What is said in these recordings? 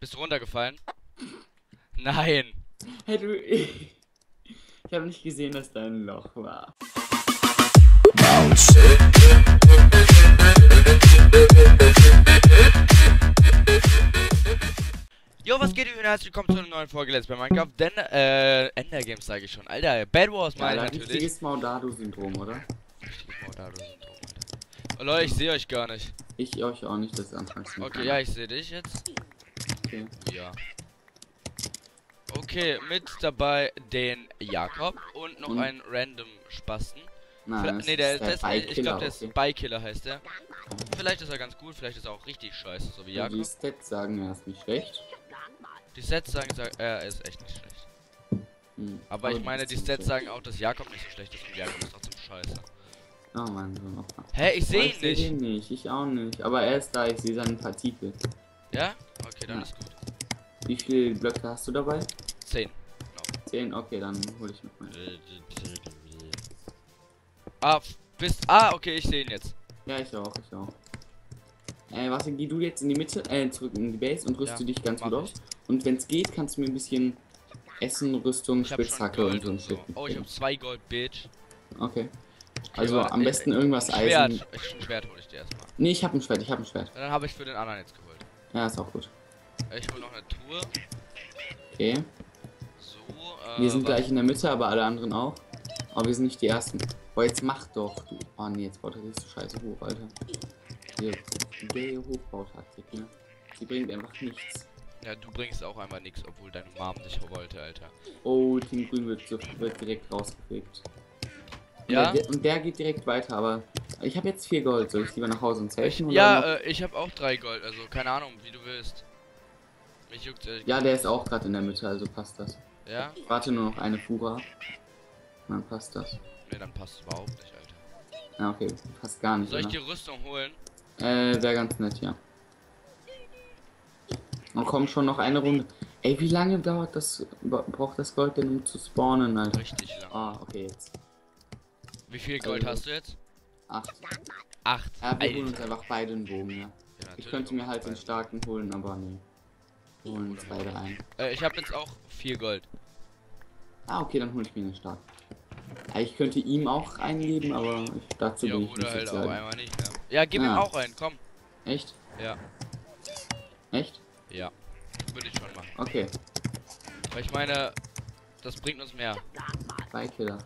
Bist du runtergefallen? Nein! Hey du, ich habe nicht gesehen, dass da ein Loch war. Jo, was geht, ihr Hühner? Herzlich willkommen zu einer neuen Folge Let's Play Minecraft. Denn, Endergames sage ich schon. Alter, Bad Wars meine ich natürlich. Richtiges Maudado-Syndrom, oder? Richtiges Maudado-Syndrom, Alter. Oh Leute, ich sehe euch gar nicht. Ich euch auch nicht, das anfangs. Okay, ja, ich sehe dich jetzt. Okay. Ja. Okay, mit dabei den Jakob und noch einen random Spasten. Nein, nee, ich glaube, der ist BeeKiller, heißt der. Vielleicht ist er ganz gut, vielleicht ist er auch richtig scheiße, so wie Jakob. Die Stats sagen, er ist nicht schlecht. Die Sets sagen, er ist echt nicht schlecht. Hm. Aber ich meine, die Stats sagen auch, dass Jakob nicht so schlecht ist und Jakob ist trotzdem scheiße. Oh Mann, so nochmal. Hä, ich sehe ihn nicht. Ich sehe ihn nicht, ich auch nicht. Aber er ist da, ich sehe seine Partikel. Ja? Okay, dann ist gut. Wie viele Blöcke hast du dabei? 10. 10, okay, dann hole ich noch mal. Okay, ich sehe ihn jetzt. Ja, ich auch. Warte, geh du jetzt in die Mitte, zurück in die Base und rüste dich ganz gut auf. Und wenn es geht, kannst du mir ein bisschen Essen, Rüstung, Spitzhacke und so ein Shit. Oh, ich hab 2 Gold, Bitch. Okay. Also am besten irgendwas Eisen. Ein Schwert hol ich dir erstmal. Nee, ich hab ein Schwert. Dann habe ich für den anderen jetzt geholt. Ja, ist auch gut. Ich hol noch eine Truhe. Okay. So, wir sind gleich in der Mitte, aber alle anderen auch. Aber wir sind nicht die Ersten. Boah, jetzt mach doch, du. Oh nee, jetzt baut er sich so scheiße hoch, Alter. Hier Hochbautaktik, ne? Die bringt einfach nichts. Ja, du bringst auch einfach nichts, obwohl deine Mom dich wollte, Alter. Oh, Team Grün wird direkt rausgekriegt. Ja? Und der geht direkt weiter, aber ich habe jetzt 4 Gold, soll ich lieber nach Hause und zelten? Ja, ich habe auch 3 Gold, also keine Ahnung, wie du willst. Mich juckt's ehrlich. Ja, der ist auch gerade in der Mitte, also passt das. Ja? Ich warte nur noch eine Fura. Dann passt das. Ne, dann passt es überhaupt nicht, Alter. Ja, okay, passt gar nicht. Soll ich die Rüstung holen? Wäre ganz nett, ja. Und kommt schon noch eine Runde. Ey, wie lange dauert das? Braucht das Gold denn, um zu spawnen, Alter? Richtig lang. Ah, okay, jetzt. Wie viel Gold hast du jetzt? 8. 8. Ja, wir holen uns einfach beide einen Bogen, ja. Ich könnte mir halt den starken holen, aber nee. Wir holen uns beide ein. Ich habe jetzt auch 4 Gold. Ah, okay, dann hole ich mir den starken. Ja, ich könnte ihm auch eingeben, aber dazu bin ich nicht halt auch einmal nicht, ne? Ja, gib ihm auch einen, komm. Echt? Ja. Echt? Ja. Würde ich schon machen. Okay. Weil ich meine, das bringt uns mehr. BeeKiller.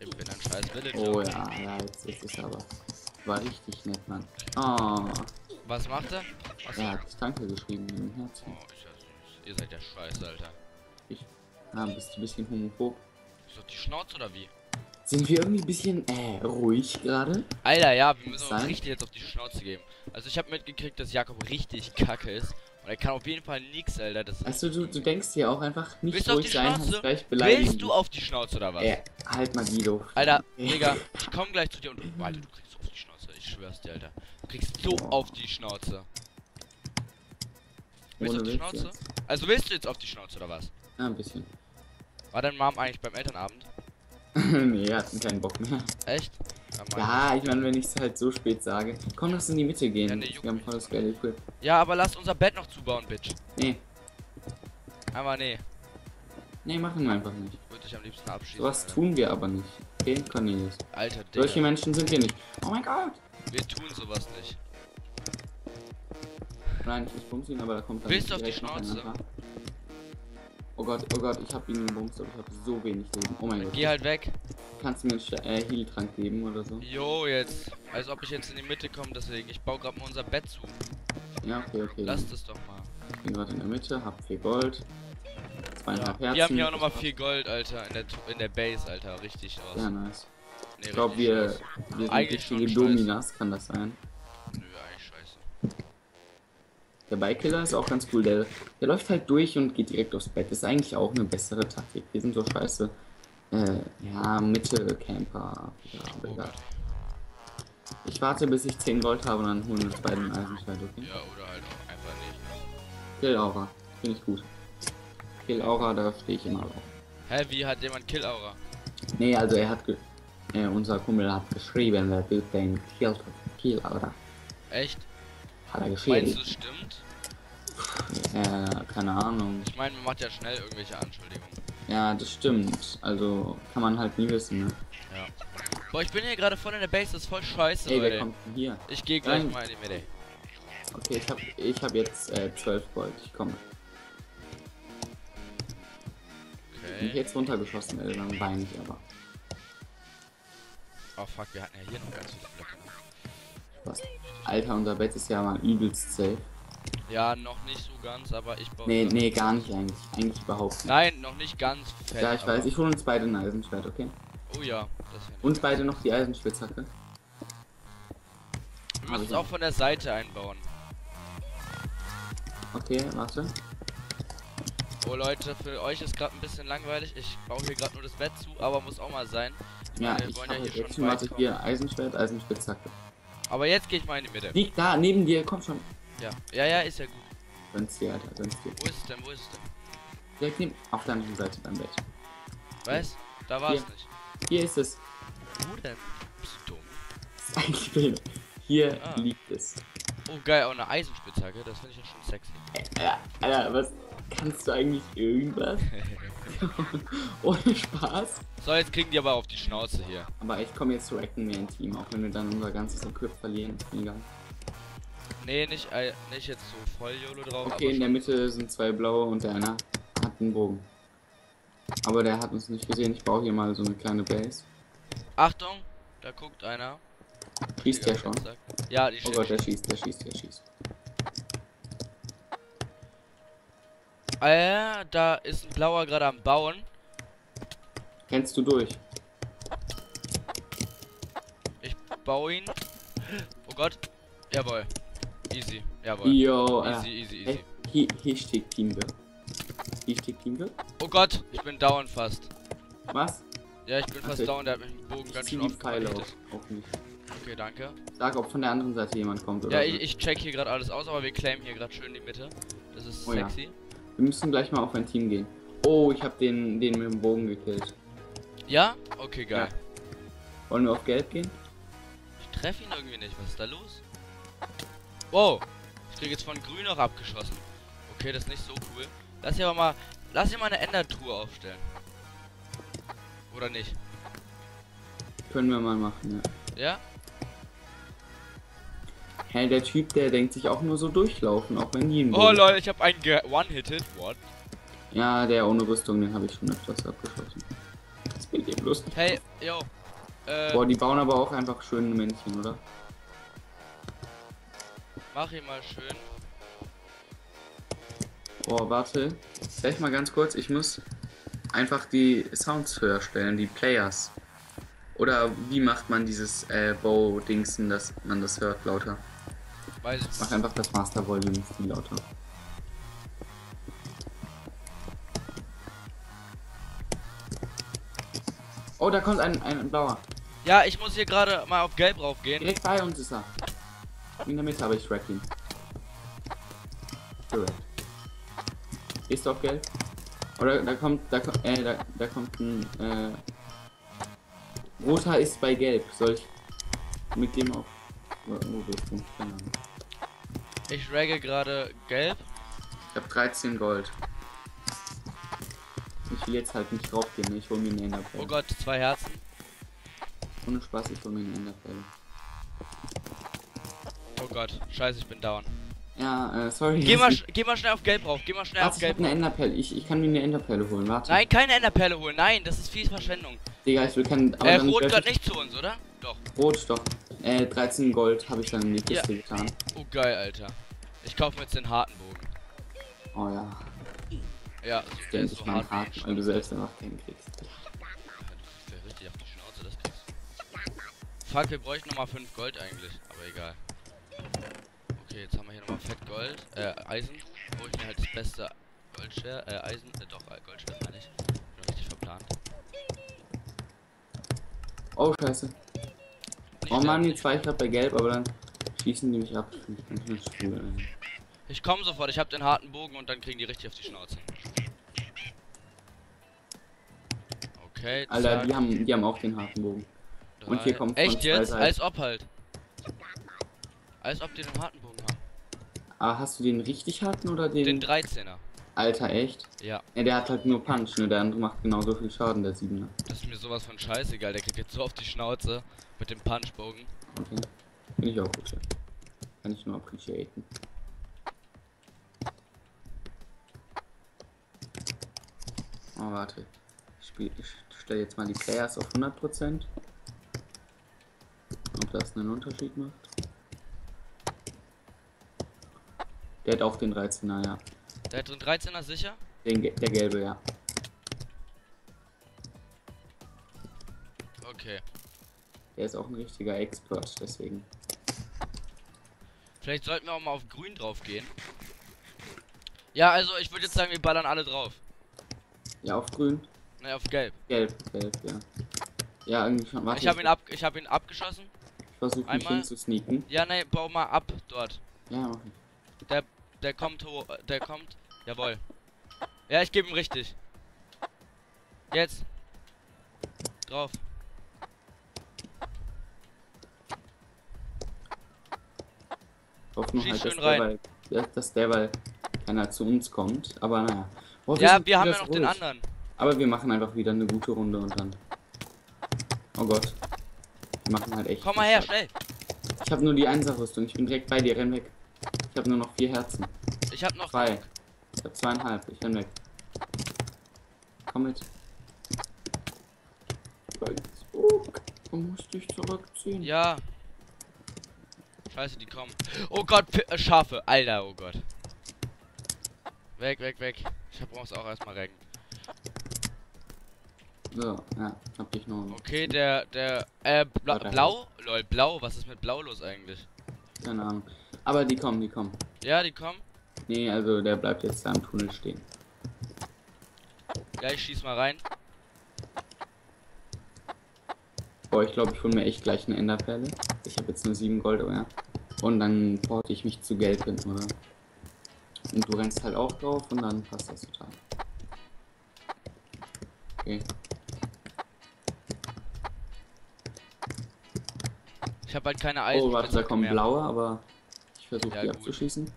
Ich bin ein scheiß Villager. Oh ja, jetzt ist es aber. War richtig nett, Mann. Oh. Was macht er? Was er hat Danke geschrieben im Herzen. Oh, ihr seid ja scheiße, Alter. Bist du ein bisschen homophob? Ist doch die Schnauze oder wie? Sind wir irgendwie ein bisschen ruhig gerade? Alter, ja, wir müssen uns richtig jetzt auf die Schnauze geben. Also ich habe mitgekriegt, dass Jakob richtig kacke ist. Er kann auf jeden Fall nix, Alter. Also du denkst hier auch einfach nicht ruhig sein, hast gleich beleidigt. Willst du auf die Schnauze oder was? Halt mal Guido. Alter, Digga, ich komm gleich zu dir und Alter, du kriegst auf die Schnauze. Ich schwör's dir, Alter. Du kriegst so auf die Schnauze. Willst du auf die Schnauze? Also willst du jetzt auf die Schnauze oder was? Ja, ein bisschen. War dein Mom eigentlich beim Elternabend? Nee, er hat keinen Bock mehr. Echt? Ja, ich meine, wenn ich es halt so spät sage. Komm, lass in die Mitte gehen. Ja, nee, wir haben voll das geile Equip. Ja, aber lass unser Bett noch zubauen, Bitch. Nee. Aber nee. Nee, machen wir einfach nicht. Würde ich am liebsten abschießen. Was tun wir aber nicht. Okay, Cornelius. Alter, Digga. Solche Menschen sind wir nicht. Oh mein Gott. Wir tun sowas nicht. Nein, ich muss bumsen, aber da kommt dann. Willst du auf die Schnauze? Oh Gott, ich hab ihn gebumst, aber ich hab so wenig Leben. Oh mein Gott. Geh halt weg. Kannst du mir einen Heal-Trank geben oder so? Jo, jetzt. Als ob ich jetzt in die Mitte komme, deswegen. Ich baue gerade mal unser Bett zu. Ja, okay. Lass das doch mal. Ich bin gerade in der Mitte, hab 4 Gold. 2,5 Herzen. Wir haben ja auch nochmal 4 Gold, Alter. In der Base, Alter. Richtig aus. Ja, nice. Nee, ich glaube, wir sind richtige Dominas, kann das sein? Nö, eigentlich scheiße. Der BeeKiller ist auch ganz cool, der läuft halt durch und geht direkt aufs Bett. Ist eigentlich auch eine bessere Taktik. Wir sind so scheiße. Ja, Mitte-Camper. Ja, ich warte, bis ich 10 Gold habe und dann holen wir uns beide den Eisenschwert, okay? Ja, oder halt auch einfach nicht. Kill-Aura. Finde ich gut. Kill-Aura, da stehe ich immer drauf. Hä, wie hat jemand Kill-Aura? Nee, also er hat, unser Kumpel hat geschrieben, er will den Kill-Aura. Echt? Hat er geschrieben. Meinst du, das stimmt? Keine Ahnung. Ich meine, man macht ja schnell irgendwelche Anschuldigungen. Ja, das stimmt. Also kann man halt nie wissen, ne? Ja. Boah, ich bin hier gerade voll in der Base, das ist voll scheiße, ey, wer kommt hier? Ich gehe gleich mal in die Mitte. Okay, ich hab jetzt 12 Gold, ich komme. Okay. Bin ich jetzt runtergeschossen, ey, dann weine ich aber. Oh fuck, wir hatten ja hier noch ganz viele Blöcke. Was? Alter, unser Bett ist ja mal übelst safe. Ja, noch nicht so ganz, aber ich baue... Nee, gar nicht eigentlich. Eigentlich überhaupt nicht. Nein, noch nicht ganz. Fett, ja, ich weiß, ich hole uns beide ein Eisenschwert, okay? Oh ja. Das und beide noch die Eisenspitzhacke. Wir müssen es auch von der Seite einbauen. Okay, warte. Oh Leute, für euch ist gerade ein bisschen langweilig. Ich baue hier gerade nur das Bett zu, aber muss auch mal sein. Ja, wir wollen ja hier schon weit kommen. Hier Eisenschwert, Eisenspitzhacke. Aber jetzt gehe ich mal in die Mitte. Liegt da, neben dir, komm schon. Ja, ja, ist ja gut. Wenn's dir, Alter, wenn's dir. Wo ist es denn? Direkt neben, auf der anderen Seite beim Bett. Weiß? Da war es nicht. Hier ist es. Wo denn? Bist du dumm? Das ist eigentlich blöd. Hier liegt es. Oh geil, auch eine Eisenspitzhacke, das finde ich ja schon sexy. Alter, was? Kannst du eigentlich irgendwas? Ohne Spaß. So, jetzt kriegen die aber auf die Schnauze hier. Aber ich komme jetzt zu Acten mehr im Team, auch wenn wir dann unser ganzes Equip verlieren. Egal. Nee, nicht jetzt so voll YOLO drauf. Okay, in der Mitte sind zwei blaue und der eine hat einen Bogen. Aber der hat uns nicht gesehen, ich baue hier mal so eine kleine Base. Achtung, da guckt einer. Schießt der schon? Ja, die schießt. Oh Gott, der schießt. Da ist ein blauer gerade am Bauen. Kennst du durch? Ich baue ihn. Oh Gott. Jawohl. Easy. Jawohl. Yo, easy. Hier steht Teamwork. Oh Gott, ich bin down fast. Was? Ja, ich bin fast down, der hat mich mit dem Bogen ganz schön oft vernichtet. Okay, danke. Sag, ob von der anderen Seite jemand kommt, oder? Ja, ich check hier gerade alles aus, aber wir claimen hier gerade schön die Mitte. Das ist sexy. Ja. Wir müssen gleich mal auf ein Team gehen. Oh, ich habe den mit dem Bogen gekillt. Ja? Okay, geil. Ja. Wollen wir auf Gelb gehen? Ich treffe ihn irgendwie nicht. Was ist da los? Wow. Ich krieg jetzt von Grün noch abgeschossen. Okay, das ist nicht so cool. Lass hier aber mal... Lass hier mal eine Endertruhe aufstellen. Oder nicht? Können wir mal machen, ja. Ja? Hey, der Typ, der denkt sich auch nur so durchlaufen, auch wenn die ihn... Oh Leute, ich habe einen one-hitted. What? Ja, der ohne Rüstung, den habe ich schon öfters abgeschossen. Das bringt eben Lust. Hey, yo. Boah, die bauen aber auch einfach schöne Männchen, oder? Mach ihn mal schön. Boah, warte. Vielleicht mal ganz kurz, ich muss einfach die Sounds höher stellen, die Players. Oder wie macht man dieses Bow-Dingsen, dass man das hört lauter? Weiß ich mach einfach das Master Volume viel lauter. Oh, da kommt ein blauer. Ja, ich muss hier gerade mal auf Gelb raufgehen. Direkt bei uns ist er. In der Mitte habe ich Racking. Ist auf Gelb? Oder da kommt ein Roter ist bei Gelb. Soll ich mit dem auf? Wo bist du? Keine Ahnung. Ich ragge gerade Gelb. Ich habe 13 Gold. Ich will jetzt halt nicht draufgehen, ich hole mir einen Enderfell. Oh Gott, 2 Herzen. Ohne Spaß, ich hole mir einen Enderfell. Oh Gott, scheiße, ich bin down. Ja, sorry. Geh mal schnell auf Gelb rauf, warte, auf Gelb. Ich hab eine Enderperle. Ich kann mir eine Enderperle holen, warte. Nein, keine Enderperle holen, nein, das ist viel Verschwendung. Digga, ich will keinen... Rot gehört nicht zu uns, oder? Doch. Rot, doch. 13 Gold habe ich dann in die Kiste getan. Oh geil, Alter. Ich kaufe mir jetzt den harten Bogen. Oh ja. Ja, der ist so hart, weil du selbst danach keinen kriegst. Ich wär richtig auf die Schnauze, das kriegst du. Fuck, wir bräuchten nochmal 5 Gold eigentlich, aber egal. Okay, jetzt haben wir hier nochmal fett Gold, Eisen, wo ich mir halt das beste Goldschwert, Eisen, doch, Goldschwert meine ich. Bin richtig verplant. Oh, scheiße. Oh man, die 2 gerade bei Gelb, aber dann schießen die mich ab. Ich komme sofort, ich habe den harten Bogen und dann kriegen die richtig auf die Schnauze. Okay, Alter, die haben auch den Hartenbogen. Und hier kommt echt jetzt? Als ob halt. Als ob die den Hartenbogen haben. Ah, hast du den richtig harten oder den? Den 13er. Alter, echt? Ja. Ja, der hat halt nur Punch, ne? Der andere macht genauso viel Schaden, der 7er. Das ist mir sowas von scheißegal, der kriegt jetzt so auf die Schnauze mit dem Punchbogen. Okay. Bin ich auch gut. Ja. Kann ich nur appreciaten. Oh, warte. Ich stelle jetzt mal die Players auf 100%. Ob das einen Unterschied macht. Der hat auch den 13er, ja. Der hat den 13er sicher? Der gelbe, ja. Okay. Der ist auch ein richtiger Expert, deswegen. Vielleicht sollten wir auch mal auf grün drauf gehen. Ja, also ich würde jetzt sagen, wir ballern alle drauf. Ja, auf grün. Naja, auf gelb. Gelb, ja. Ja, irgendwie schon. Warte, ich hab ihn abgeschossen. Ich versuche mich hinzusneaken. Ja, ne, bau mal ab dort. Ja, mach ich. Der kommt hoch, der kommt. Jawohl. Ja, ich gebe ihm richtig. Jetzt. Drauf. Hoffen halt, dass der Ball keiner zu uns kommt. Aber naja. Oh, ja, wir haben ja noch den anderen. Aber wir machen einfach wieder eine gute Runde und dann. Oh Gott. Wir machen halt echt. Komm mal her, schnell! Ich habe nur die 1er-Rüstung. Ich bin direkt bei dir. Renn weg. Ich habe nur noch 4 Herzen. Ich habe noch 2. Ich habe 2,5. Ich renn weg. Komm mit. Du musst dich zurückziehen. Ja. Scheiße, die kommen. Oh Gott, Schafe. Alter, oh Gott. Weg. Ich brauch's auch erstmal recken. So, ja, hab dich noch. Okay, blau? Lol, blau, was ist mit blau los eigentlich? Keine Ahnung. Aber die kommen. Ja, die kommen? Nee, also der bleibt jetzt da im Tunnel stehen. Ja, ich schieß mal rein. Boah, ich glaube, ich hole mir echt gleich eine Enderperle. Ich habe jetzt nur 7 Gold, oder? Und dann porte ich mich zu Gelb hin, oder? Und du rennst halt auch drauf und dann passt das total. Okay. Ich habe halt keine Eisen. Oh, warte, da kommen blaue, aber ich versuche die abzuschießen.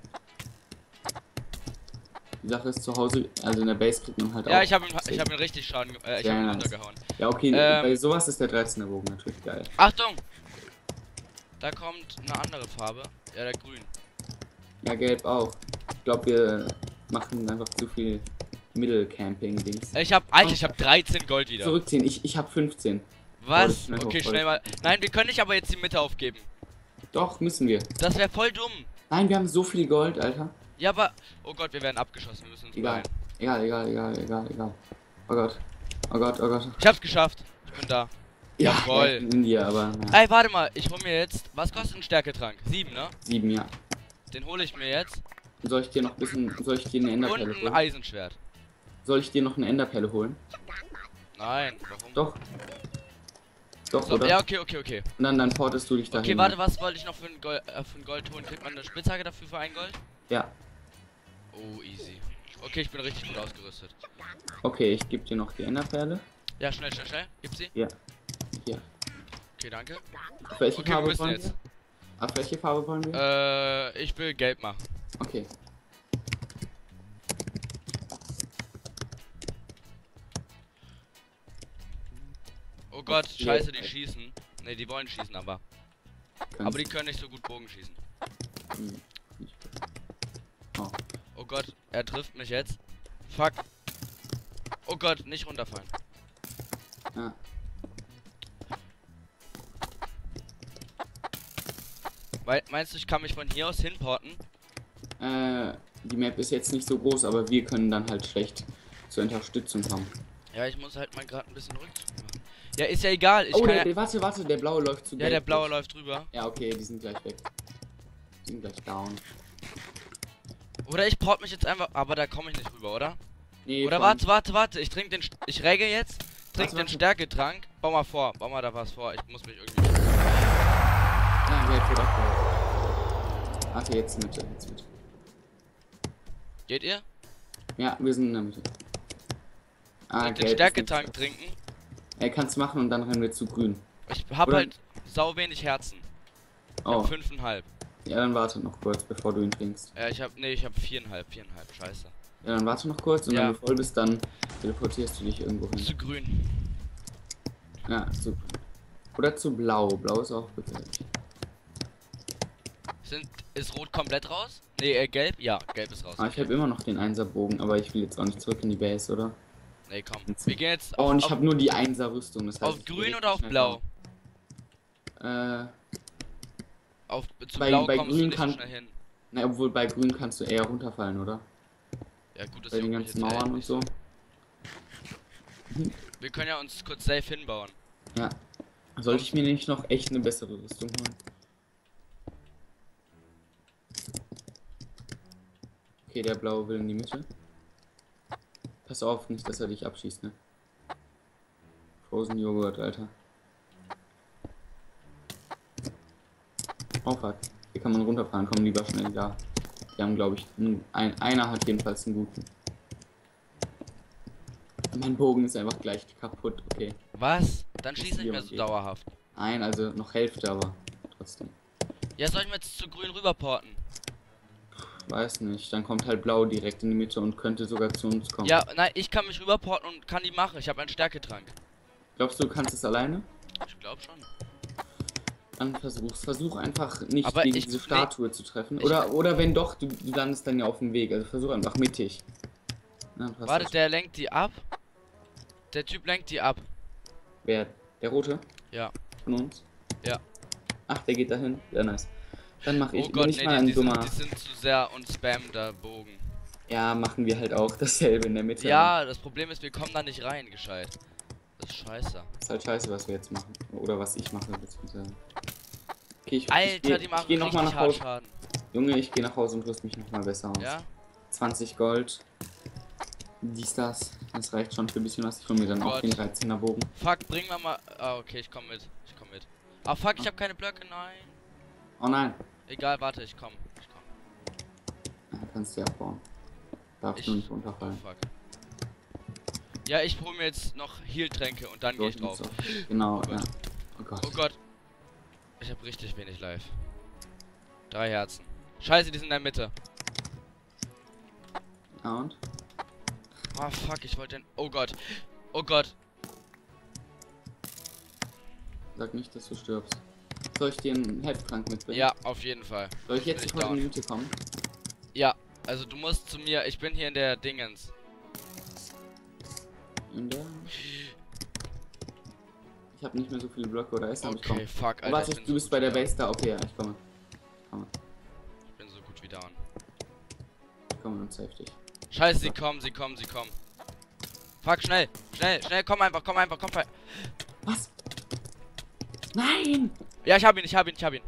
Die Sache ist zu Hause, also in der Base kriegt man halt auch. Ja, ich hab ihn richtig Schaden runtergehauen. Ja, okay, bei sowas ist der 13er Bogen natürlich geil. Achtung! Da kommt eine andere Farbe. Ja, der grün. Ja, gelb auch. Ich glaube, wir machen einfach zu viel Mittelcamping-Dings. Alter, ich hab 13 Gold wieder. Zurückziehen, ich hab 15. Was? Oh, okay, schnell mal. Nein, wir können nicht aber jetzt die Mitte aufgeben. Doch, müssen wir. Das wäre voll dumm. Nein, wir haben so viel Gold, Alter. Ja, aber... Oh Gott, wir werden abgeschossen. Wir müssen uns beeilen. Egal. Oh Gott. Ich hab's geschafft. Ich bin da. Ja, voll. Ja, aber... Ja. Ey, warte mal. Ich hol mir jetzt... Was kostet ein Stärketrank? 7, ne? 7, ja. Den hole ich mir jetzt. Soll ich dir noch ein bisschen... Soll ich dir eine Enderperle holen? Und ein Eisenschwert. Soll ich dir noch eine Enderperle holen? Nein, warum? Doch, so, oder? Ja, okay. Und dann portest du dich dahin. Okay, warte, was wollte ich noch für ein Gold, holen? Kriegt man eine Spitzhacke dafür für 1 Gold? Ja. Oh, easy. Okay, ich bin richtig gut ausgerüstet. Okay, ich gebe dir noch die Enderperle. Ja, schnell. Gib sie? Ja. Hier. Okay, danke. Auf welche Farbe wollen wir? Ich will gelb machen. Okay. Oh Gott, scheiße, die schießen. Ne, die wollen schießen, aber. Aber die können nicht so gut Bogen schießen. Oh Gott, er trifft mich jetzt. Fuck. Oh Gott, nicht runterfallen. Ah. Meinst du, ich kann mich von hier aus hinporten? Die Map ist jetzt nicht so groß, aber wir können dann halt schlecht zur Unterstützung kommen. Ja, ich muss halt mal gerade ein bisschen Rückzug machen. Ja, ist ja egal. Warte, der blaue läuft zu. Ja, der blaue läuft drüber. Ja, okay, die sind gleich weg. Die sind gleich down. Oder ich port mich jetzt einfach, aber da komme ich nicht rüber, oder? Nee, oder warte, ich trinke den... Ich regge jetzt, trinke den Stärketrank. Bau mal da was vor, ich muss mich irgendwie... Nein, der hat gedacht. Okay, jetzt Mitte. Geht ihr? Ja, wir sind in der Mitte. Ah, den Stärketank trinken. Er kann's machen und dann rennen wir zu grün. Ich hab oder? Halt sau wenig Herzen. Oh. 5,5. Ja, dann warte noch kurz, bevor du ihn trinkst. Ich hab, nee, ich hab 4,5, scheiße. Ja, dann warte noch kurz und ja, wenn du voll bist, dann teleportierst du dich irgendwo hin. Zu grün. Ja, zu grün. Oder zu blau. Blau ist auch gefährlich. Ist rot komplett raus? Nee, gelb? Ja, gelb ist raus. Ah, okay. Ich habe immer noch den 1er Bogen, aber ich will jetzt auch nicht zurück in die Base, oder? Nee, komm. Wir gehen jetzt auf, oh, und ich habe nur die 1er Rüstung. Das heißt, auf grün oder auf blau? Auf zu blau bei kommst grün du nicht kann, schnell hin. Na, obwohl bei grün kannst du eher runterfallen, oder? Ja, gut, das bei den ganzen Mauern und so. Wir können ja uns kurz safe hinbauen. Ja. Sollte ich mir nämlich noch echt eine bessere Rüstung holen? Okay, der blaue will in die Mitte. Pass auf, nicht, dass er dich abschießt, ne? Frozen Joghurt, Alter. Aufwärts. Hier kann man runterfahren, komm lieber schnell da. Die haben, glaube ich, einer hat jedenfalls einen guten. Mein Bogen ist einfach gleich kaputt, okay. Was? Dann schießt nicht mehr so dauerhaft. Nein, also noch Hälfte, aber trotzdem. Ja, soll ich mir jetzt zu grün rüberporten? Weiß nicht, dann kommt halt blau direkt in die Mitte und könnte sogar zu uns kommen. Ja, nein, ich kann mich rüberporten und kann die machen. Ich habe einen Stärketrank. Glaubst du, du kannst es alleine? Ich glaube schon. Dann versuch einfach nicht aber gegen diese Statue zu treffen. Oder wenn doch, du landest dann ja auf dem Weg. Also versuch einfach mittig. Warte, der lenkt die ab. Der Typ lenkt die ab. Wer? Der Rote? Ja. Von uns? Ja. Ach, der geht dahin. Ja, nice. Dann mach ich die sind zu sehr und spammen da Bogen. Ja, machen wir halt auch dasselbe in der Mitte. Ja, das Problem ist, wir kommen da nicht rein, gescheit. Das ist scheiße. Das ist halt scheiße, was wir jetzt machen. Oder was ich mache, beziehungsweise. Okay, ich geh nochmal nach Hause. Schaden. Junge, ich geh nach Hause und rüst mich nochmal besser aus. Ja? 20 Gold. Dies, das. Das reicht schon für ein bisschen was. Ich hol mir dann auch den 13er Bogen. Fuck, bring wir mal. Ah, okay, ich komm mit. Ich komm mit. Ah, fuck, ich hab keine Blöcke, nein. Oh nein. Egal, warte, ich komm. Ich komm. Ja, kannst du ja abbauen. Darfst du nicht runterfallen. Oh, fuck. Ja, ich hol mir jetzt noch Heal-Tränke und dann geh ich drauf. So. Genau, oh ja. Oh Gott. Oh Gott. Ich hab richtig wenig Life. 3 Herzen. Scheiße, die sind in der Mitte. Ja, und? Ah, oh, fuck, ich wollte den... Oh Gott. Oh Gott. Sag nicht, dass du stirbst. Soll ich dir einen Headtrank mitbringen? Ja, auf jeden Fall. Soll ich jetzt in die Minute kommen? Ja, also du musst zu mir. Ich bin hier in der Dingens. In der? Ich habe nicht mehr so viele Blöcke oder Essen. Okay, fuck, Alter. Warte, du bist bei der Base da. Okay, ja, ich komme. Ich bin so gut wie down. Ich komme und save dich. Scheiße, sie kommen, sie kommen, sie kommen. Fuck, schnell, schnell, schnell, komm einfach. Was? Nein! Ja, ich hab ihn.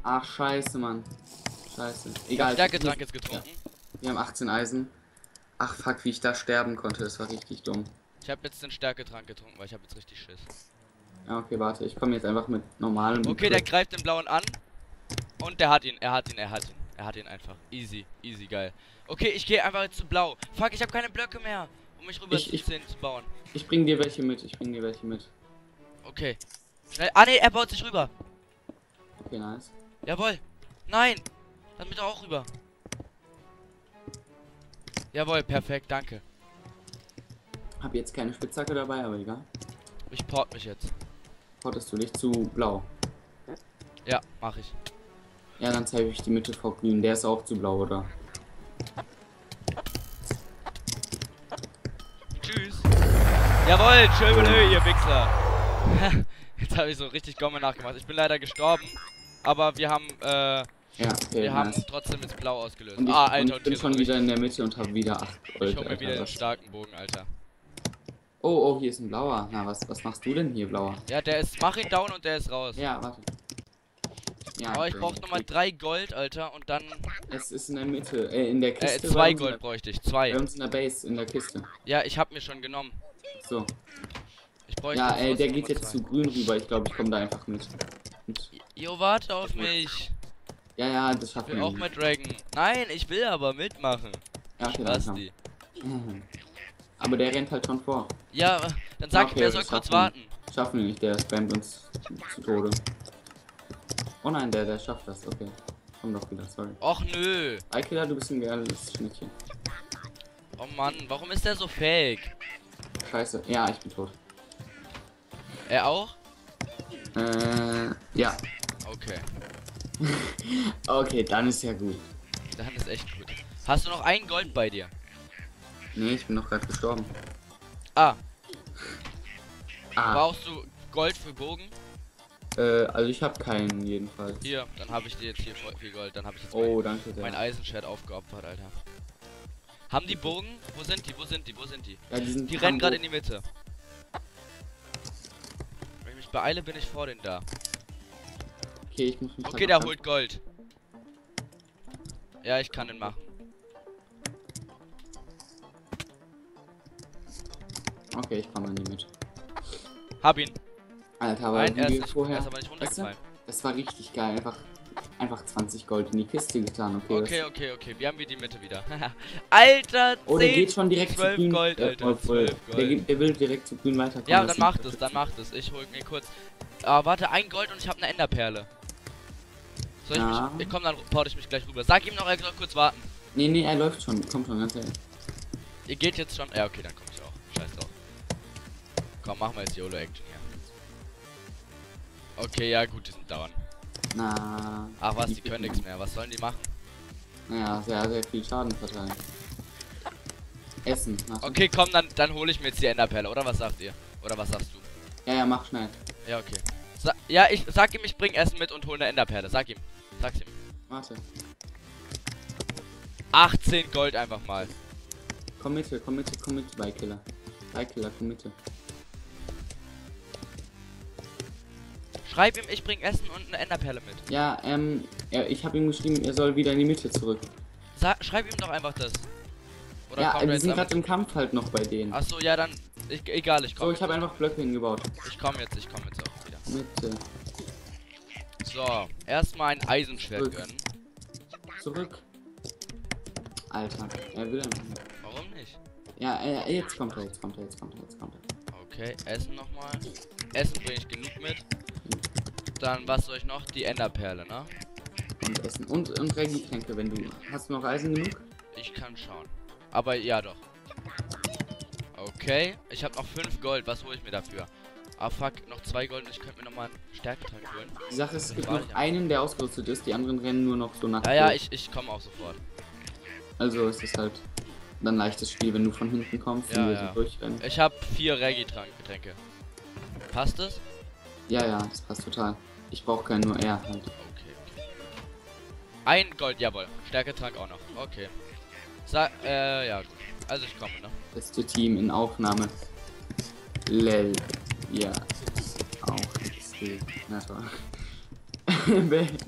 Ach, scheiße, Mann. Scheiße. Egal. Stärketrank jetzt getrunken. Ja. Wir haben 18 Eisen. Ach, fuck, wie ich da sterben konnte. Das war richtig dumm. Ich hab jetzt den Stärketrank getrunken, weil ich hab jetzt richtig Schiss. Ja, okay, warte. Ich komme jetzt einfach mit normalem... Okay, der greift den Blauen an. Und der hat ihn. Er hat ihn einfach. Easy, geil. Okay, ich gehe einfach jetzt zu Blau. Fuck, ich hab keine Blöcke mehr, um mich rüber zu bauen. Ich bring dir welche mit. Okay. Schnell. Ah, ne, er baut sich rüber. Okay, nice. Jawohl. Nein. Dann bitte auch rüber. Jawohl, perfekt, danke. Hab jetzt keine Spitzhacke dabei, aber egal. Ich port mich jetzt. Portest du dich zu blau? Ja, mach ich. Ja, dann zeige ich die Mitte vor grün. Der ist auch zu blau, oder? Tschüss. Jawohl, schön mit Höhe, ihr Wichser. Jetzt habe ich so richtig Gomme nachgemacht. Ich bin leider gestorben, aber wir haben haben trotzdem jetzt blau ausgelöst. Und ich bin schon wieder in der Mitte und habe wieder 8 Gold. Ich hole mir wieder den starken Bogen, Alter. Oh, hier ist ein blauer. Na, was machst du denn hier, blauer? Ja, der ist, mach ihn down und der ist raus. Ja, warte. Ja, aber ich brauche nochmal 3 Gold, Alter, und dann... Es ist in der Mitte, in der Kiste. 2 Gold bräuchte ich, 2. Bei uns in der Base, in der Kiste. Ja, ich habe mir schon genommen. So. Ja, der geht jetzt zu grün rüber. Ich glaube, ich komme da einfach mit. Jo, warte auf mich. Ja, das schaffen wir. Ich will auch mit Dragon. Nein, ich will aber mitmachen. Ja, okay, aber der rennt halt schon vor. Ja, dann sag ich, wer soll kurz warten. Schaffen wir nicht, der spammt uns zu Tode. Oh nein, der schafft das, okay. Komm doch wieder, sorry. Och nö. Alkiller, du bist ein geiles Schnittchen. Oh Mann, warum ist der so fake? Scheiße, ja, ich bin tot. Er auch? Ja. Okay. Okay, dann ist ja gut. Dann ist echt gut. Hast du noch ein Gold bei dir? Nee, ich bin noch gerade gestorben. Ah. Brauchst du Gold für Bogen? Also ich habe keinen jedenfalls. Hier, dann habe ich dir jetzt hier voll viel Gold. Dann habe ich jetzt mein Eisenschwert aufgeopfert, Alter. Haben die Bogen? Wo sind die? Wo sind die? Wo sind die? Ja, die rennen gerade in die Mitte. Wenn ich mich beeile, bin ich vor denen da. Okay, ich muss mich der holt Gold. Ja, ich kann den machen. Okay, ich komme nicht mit. Hab ihn. Alter, aber nicht runtergefallen. Das war richtig geil. Einfach 20 Gold in die Kiste getan. Okay. Wir haben die Mitte wieder. Alter, 10, der geht schon direkt 12 zu Gold, Alter. 12 Gold. Der will direkt zu grün weiterkommen. Ja, dann macht es, Ich hol mir kurz. Warte, ein Gold und ich habe eine Enderperle. Soll ich mich... Komm, dann porte ich mich gleich rüber. Sag ihm noch, er soll kurz warten. Nee, er läuft schon. Kommt schon, ganz ehrlich. Ihr geht jetzt schon... Ja, okay, dann komm ich auch. Scheiß drauf. Komm, machen wir jetzt YOLO-Action hier. Okay, ja gut, die sind down. Na. Ach was, die können nichts mehr. Was sollen die machen? Naja, sehr, sehr viel Schaden verteilen. Essen. Okay, komm, dann hole ich mir jetzt die Enderperle, oder? Was sagt ihr? Oder was sagst du? Ja, mach schnell. Ja, okay. Ja, ich sag ihm, ich bring Essen mit und hole eine Enderperle. Sag ihm. Sag's ihm. Warte. 18 Gold einfach mal. Komm mit, BeeKiller. BeeKiller, komm mit. Schreib ihm, ich bring Essen und eine Enderperle mit. Ja, ich habe ihm geschrieben, er soll wieder in die Mitte zurück. Schreib ihm doch einfach das. Oder ja, wir sind gerade im Kampf halt noch bei denen. Achso, ja, dann... egal, ich komme. So, ich habe einfach Blöcke hingebaut. Ich komme jetzt auch wieder. Mitte. So, erstmal ein Eisenschwert gönnen. Zurück. Alter, er will einfach nicht. Warum nicht? Ja, jetzt kommt er. Okay, Essen nochmal. Essen bringe ich genug mit. Dann, was soll ich noch? Die Enderperle, ne? Und Essen. Und Regentränke, wenn du... Hast du noch Eisen genug? Ich kann schauen. Aber ja, doch. Okay, ich habe noch 5 Gold. Was hole ich mir dafür? Ah, fuck, noch 2 Gold und ich könnte mir nochmal einen Stärketrank holen. Die Sache ist, es gibt noch einen, der ausgerüstet ist. Die anderen rennen nur noch so nach. Ja, ich komme auch sofort. Also, es ist halt dann ein leichtes Spiel, wenn du von hinten kommst. Ja, ja. Durchrennen. Ich habe 4 Reggie-Getränke. Passt es? Ja, das passt total. Ich brauche keinen, nur er halt. Okay. Ein Gold, jawohl. Stärketrank auch noch. Okay. Ja, gut. Also ich komme, ne? Beste Team in Aufnahme. Lel. Ja. Auch XD. Na toll.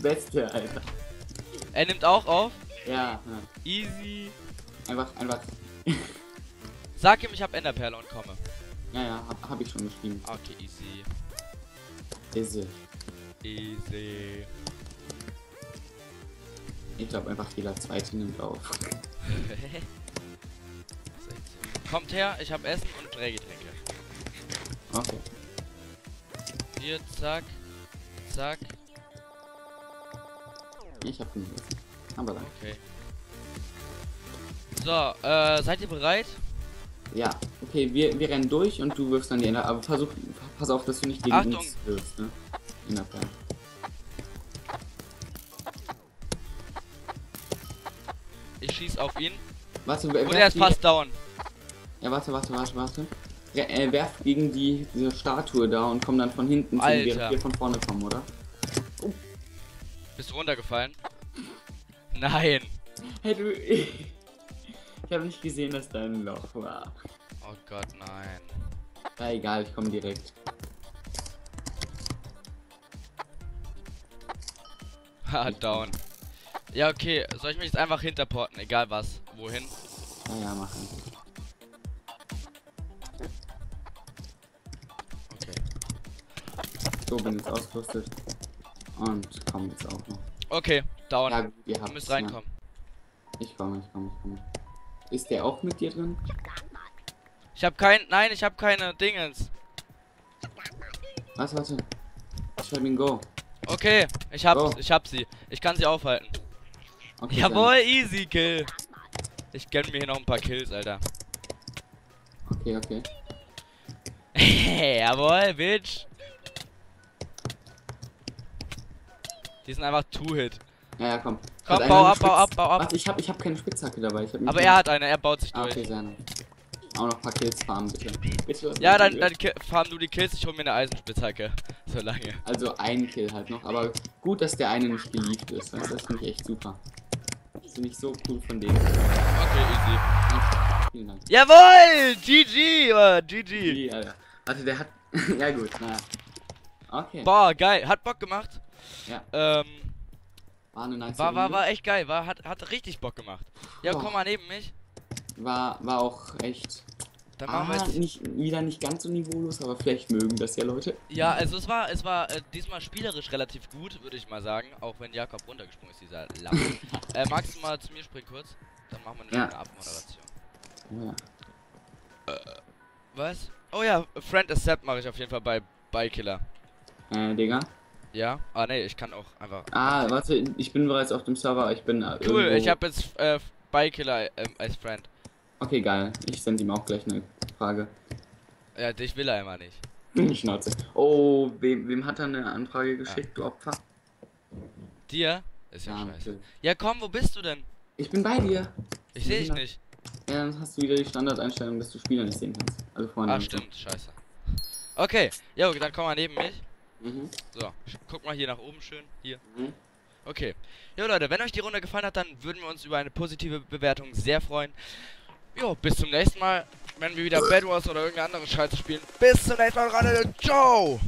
Beste, Alter. Er nimmt auch auf? Ja. Easy. Einfach. Sag ihm, ich hab Enderperle und komme. Ja, hab ich schon geschrieben. Okay, easy. Easy. Ich glaube einfach jeder zweite nimmt auf. Kommt her, ich habe Essen und 3 Getränke. Okay. Hier, zack, zack. Ich habe genug Essen. Aber dann. Okay. So, seid ihr bereit? Ja. Okay, wir rennen durch und du wirfst dann die Ender. Aber pass auf, dass du nicht gegen uns wirfst, ne? Enderperle. Ich schieß auf ihn. Warte, und er ist fast down. Ja, warte. Ja, werft gegen diese Statue da und komm dann von hinten, während wir von vorne kommen, oder? Oh. Bist du runtergefallen? Nein. Hey, du... Ich habe nicht gesehen, dass da ein Loch war. Oh Gott, nein. Ja, egal, ich komme direkt. Ha, down. Ja, okay, soll ich mich jetzt einfach hinterporten? Egal was. Wohin? Ja, mach einfach. Okay. So, bin jetzt ausgerüstet. Und komm jetzt auch noch. Okay, down. Ja, ihr müsst reinkommen. Ja. Ich komme. Ist der auch mit dir drin? Ich hab keine Dingens. Warte. Ich schreib ihn Go. Okay, ich hab sie. Ich kann sie aufhalten. Okay, jawohl, dann. Easy Kill. Ich gönn mir hier noch ein paar Kills, Alter. Okay. Jawohl, Bitch. Die sind einfach Two-Hit. Ja, komm. Komm, bau ab. Warte, ich hab keine Spitzhacke dabei. Aber er hat eine, er baut sich durch. Okay, sehr nice. Auch noch ein paar Kills farmen, bitte. Ja, dann farm du die Kills, ich hol mir eine Eisenspitzhacke. So lange. Also ein Kill halt noch, aber gut, dass der eine nicht geliebt ist. Also das finde ich echt super. Das finde ich so cool von denen. Okay, easy. Ach, vielen Dank. Jawohl! GG! Oh, GG! Alter. Also der hat... ja gut, naja. Okay. Boah, geil. Hat Bock gemacht. Ja. War eine nice Runde. War echt geil. Hat richtig Bock gemacht. Ja, komm mal neben mich. War auch echt... Dann machen wir jetzt nicht ganz so niveaulos, aber vielleicht mögen das ja Leute. Ja, also es war diesmal spielerisch relativ gut, würde ich mal sagen. Auch wenn Jakob runtergesprungen ist, dieser Lamm. Magst du mal zu mir springen kurz? Dann machen wir eine schöne Abmoderation. Ja. Was? Oh ja, Friend Accept mache ich auf jeden Fall bei BeeKiller. Digga? Ja? Ah ne, ich kann auch einfach... Ah, warte, ich bin bereits auf dem Server, ich bin... Cool, irgendwo. Ich habe jetzt BeeKiller als Friend. Okay, geil. Ich sende ihm auch gleich eine Frage. Ja, dich will er immer nicht. Schnauze. Oh, wem hat er eine Anfrage geschickt, du Opfer? Dir? Ist ja scheiße. Natürlich. Ja, komm, wo bist du denn? Ich bin bei dir. Ich sehe dich nicht. Ja, dann hast du wieder die Standardeinstellung, dass du Spieler nicht sehen kannst. Also vorne. Ah, stimmt. Scheiße. Okay. Jo, dann komm mal neben mich. Mhm. So, guck mal hier nach oben schön. Hier. Mhm. Okay. Jo, Leute, wenn euch die Runde gefallen hat, dann würden wir uns über eine positive Bewertung sehr freuen. Jo, bis zum nächsten Mal, wenn wir wieder Bad Wars oder irgendeine andere Scheiße spielen. Bis zum nächsten Mal, Ciao!